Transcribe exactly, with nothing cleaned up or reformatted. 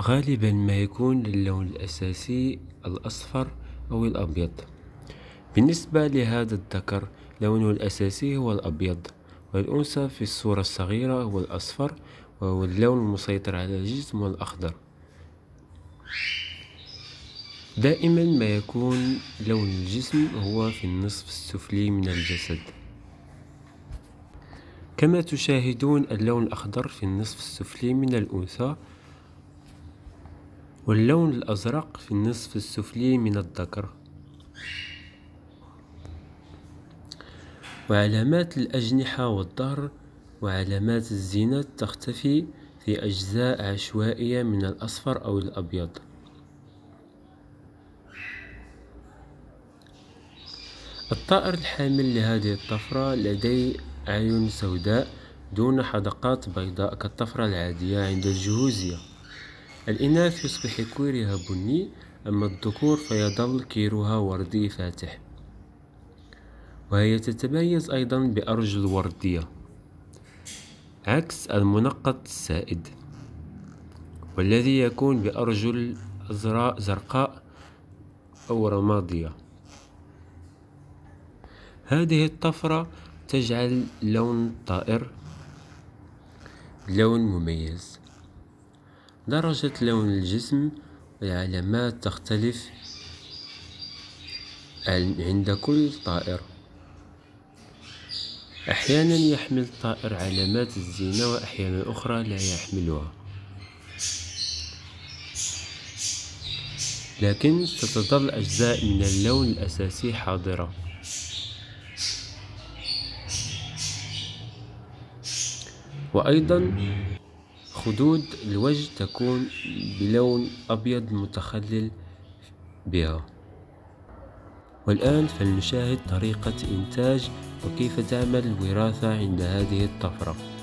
غالبا ما يكون اللون الأساسي الأصفر أو الأبيض. بالنسبة لهذا الذكر لونه الأساسي هو الأبيض، والأنثى في الصورة الصغيرة هو الأصفر، وهو اللون المسيطر على الجسم والأخضر. دائما ما يكون لون الجسم هو في النصف السفلي من الجسد. كما تشاهدون اللون الأخضر في النصف السفلي من الأنثى، واللون الأزرق في النصف السفلي من الذكر. وعلامات الأجنحة والظهر وعلامات الزينة تختفي في أجزاء عشوائية من الأصفر أو الأبيض. الطائر الحامل لهذه الطفرة لديه أعين سوداء دون حدقات بيضاء كالطفرة العادية عند الجهوزية. الإناث يصبح كيرها بني، أما الذكور فيظل كيرها وردي فاتح، وهي تتميز أيضا بأرجل وردية عكس المنقط السائد والذي يكون بأرجل زرقاء أو رمادية. هذه الطفرة تجعل لون الطائر لون مميز. درجة لون الجسم والعلامات تختلف عند كل طائر. أحيانا يحمل الطائر علامات الزينة وأحيانا أخرى لا يحملها، لكن ستظل أجزاء من اللون الأساسي حاضرة. وأيضا خدود الوجه تكون بلون أبيض متخلل بها. والآن فلنشاهد طريقة إنتاج وكيف تعمل الوراثة عند هذه الطفرة.